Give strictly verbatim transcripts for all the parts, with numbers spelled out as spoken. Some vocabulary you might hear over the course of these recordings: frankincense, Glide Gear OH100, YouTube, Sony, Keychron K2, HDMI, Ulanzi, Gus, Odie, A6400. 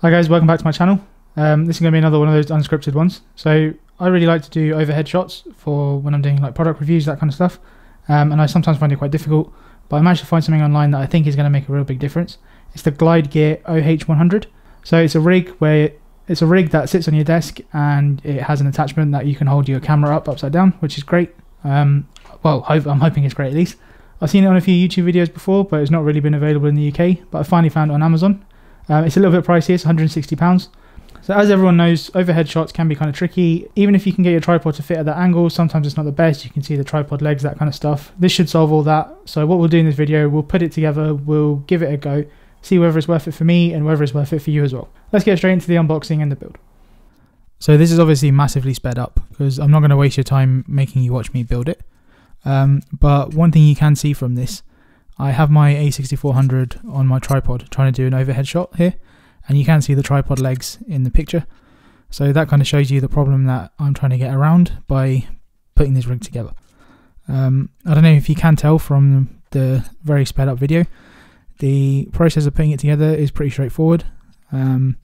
Hi guys, welcome back to my channel. Um, this is going to be another one of those unscripted ones. So I really like to do overhead shots for when I'm doing like product reviews, that kind of stuff. Um, and I sometimes find it quite difficult, but I managed to find something online that I think is going to make a real big difference. It's the Glide Gear O H one hundred. So it's a rig where it's a rig that sits on your desk and it has an attachment that you can hold your camera up upside down, which is great. Um, well, I'm hoping it's great at least. I've seen it on a few YouTube videos before, but it's not really been available in the U K. But I finally found it on Amazon. Um, it's a little bit pricey, it's one hundred and sixty pounds. So as everyone knows, overhead shots can be kind of tricky. Even if you can get your tripod to fit at that angle, sometimes it's not the best. You can see the tripod legs, that kind of stuff. This should solve all that. So what we'll do in this video, we'll put it together, we'll give it a go, see whether it's worth it for me and whether it's worth it for you as well. Let's get straight into the unboxing and the build. So this is obviously massively sped up because I'm not going to waste your time making you watch me build it. Um, but one thing you can see from this, I have my A sixty-four hundred on my tripod trying to do an overhead shot here, and you can see the tripod legs in the picture. So that kind of shows you the problem that I'm trying to get around by putting this rig together. Um, I don't know if you can tell from the very sped up video, the process of putting it together is pretty straightforward. Um,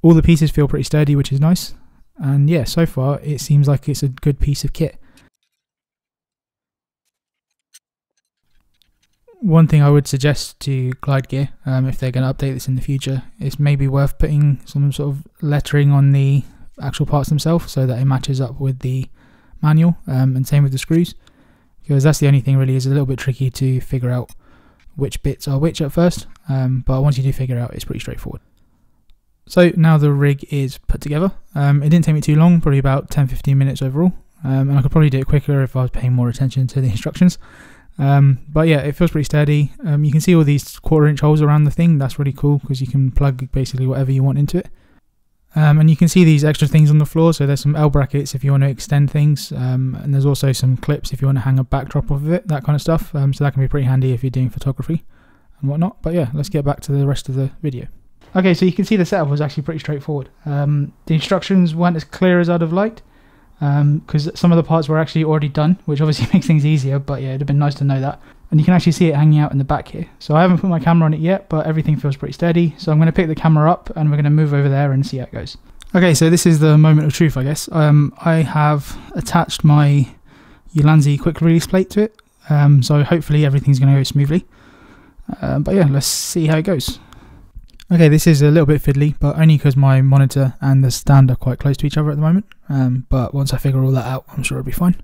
all the pieces feel pretty sturdy, which is nice. And yeah, so far it seems like it's a good piece of kit. One thing I would suggest to Glide Gear, um, if they're going to update this in the future, is maybe worth putting some sort of lettering on the actual parts themselves so that it matches up with the manual, um, and same with the screws, because that's the only thing really is a little bit tricky to figure out which bits are which at first, um, but once you do figure it out, it's pretty straightforward. So now the rig is put together. Um, it didn't take me too long, probably about ten to fifteen minutes overall, um, and I could probably do it quicker if I was paying more attention to the instructions. Um, but yeah, it feels pretty sturdy. Um, you can see all these quarter inch holes around the thing. That's really cool because you can plug basically whatever you want into it. Um, and you can see these extra things on the floor. So there's some L brackets if you want to extend things. Um, and there's also some clips if you want to hang a backdrop off of it, that kind of stuff. Um, so that can be pretty handy if you're doing photography and whatnot. But yeah, let's get back to the rest of the video. Okay, so you can see the setup was actually pretty straightforward. Um, the instructions weren't as clear as I'd have liked, because um, some of the parts were actually already done, which obviously makes things easier, but yeah, it'd have been nice to know that. And you can actually see it hanging out in the back here. So I haven't put my camera on it yet, but everything feels pretty steady. So I'm going to pick the camera up and we're going to move over there and see how it goes. Okay, so this is the moment of truth, I guess. Um, I have attached my Ulanzi quick release plate to it, um, so hopefully everything's going to go smoothly. Uh, but yeah, let's see how it goes. Okay, this is a little bit fiddly, but only because my monitor and the stand are quite close to each other at the moment. Um, but once I figure all that out, I'm sure it'll be fine.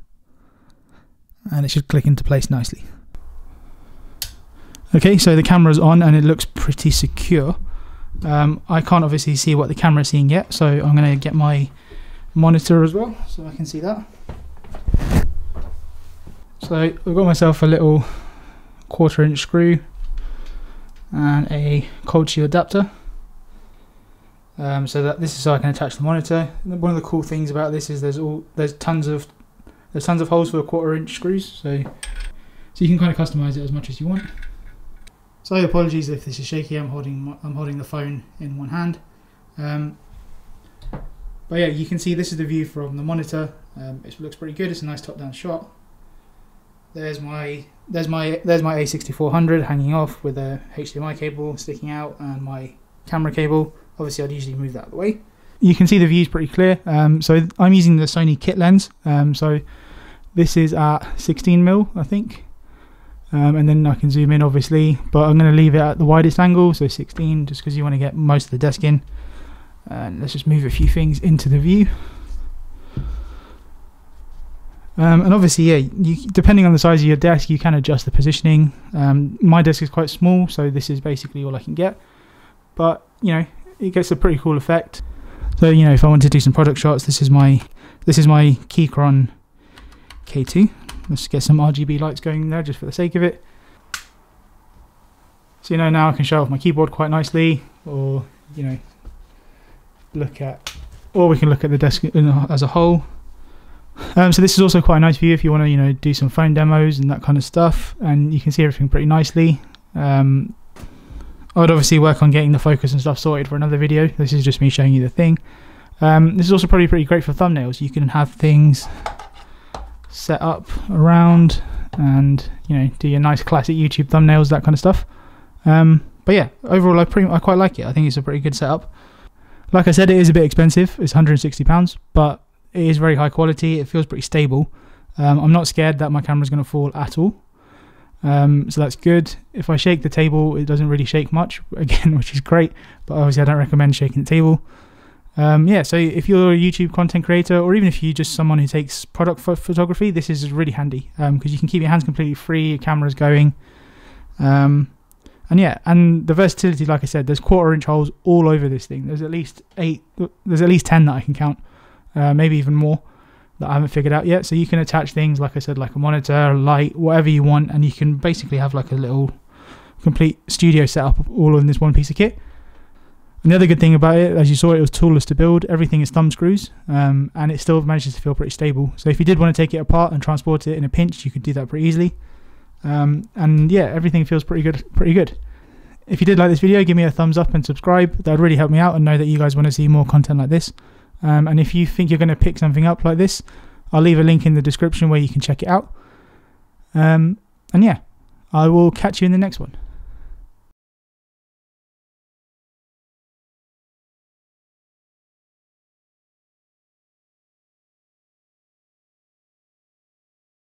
And it should click into place nicely. Okay, so the camera's on and it looks pretty secure. Um, I can't obviously see what the camera's seeing yet, so I'm going to get my monitor as well, so I can see that. So I've got myself a little quarter inch screw and a cold shoe adapter, um, so that this is so I can attach the monitor. And one of the cool things about this is there's all there's tons of there's tons of holes for quarter inch screws, so so you can kind of customize it as much as you want. So apologies if this is shaky. I'm holding my, I'm holding the phone in one hand, um, but yeah, you can see this is the view from the monitor. Um, it looks pretty good. It's a nice top-down shot. There's my there's my there's my A sixty-four hundred hanging off with a H D M I cable sticking out and my camera cable. Obviously, I'd usually move that out of the way. You can see the view's pretty clear. Um, so I'm using the Sony kit lens. Um, so this is at sixteen mil, I think, um, and then I can zoom in obviously. But I'm going to leave it at the widest angle, so sixteen, just because you want to get most of the desk in. And let's just move a few things into the view. Um, and obviously, yeah, you, depending on the size of your desk, you can adjust the positioning. Um, my desk is quite small, so this is basically all I can get. But, you know, it gets a pretty cool effect. So, you know, if I want to do some product shots, this is my this is my Keychron K two. Let's get some R G B lights going there just for the sake of it. So, you know, now I can show off my keyboard quite nicely, or, you know, look at, or we can look at the desk as a whole. Um, so this is also quite a nice view if you want to, you know, do some phone demos and that kind of stuff, and you can see everything pretty nicely. Um, I would obviously work on getting the focus and stuff sorted for another video. This is just me showing you the thing. Um, this is also probably pretty great for thumbnails. You can have things set up around and, you know, do your nice classic YouTube thumbnails, that kind of stuff. Um, but yeah, overall I, pretty, I quite like it. I think it's a pretty good setup. Like I said, it is a bit expensive. It's one hundred and sixty pounds, but it is very high quality. It feels pretty stable. Um, I'm not scared that my camera's going to fall at all. Um, so that's good. If I shake the table, it doesn't really shake much, again, which is great. But obviously, I don't recommend shaking the table. Um, yeah, so if you're a YouTube content creator, or even if you're just someone who takes product ph photography, this is really handy because um, you can keep your hands completely free, your camera's going. Um, and yeah, and the versatility, like I said, there's quarter inch holes all over this thing. There's at least eight, there's at least ten that I can count, uh, maybe even more that I haven't figured out yet. So you can attach things, like I said, like a monitor, a light, whatever you want, and you can basically have like a little complete studio setup all in this one piece of kit. Another good thing about it, as you saw, it was toolless to build. Everything is thumb screws, um, and it still manages to feel pretty stable. So if you did want to take it apart and transport it in a pinch, you could do that pretty easily. Um, and yeah, everything feels pretty good. Pretty good. If you did like this video, give me a thumbs up and subscribe. That would really help me out and know that you guys want to see more content like this. Um, and if you think you're going to pick something up like this, I'll leave a link in the description where you can check it out. Um, and yeah, I will catch you in the next one.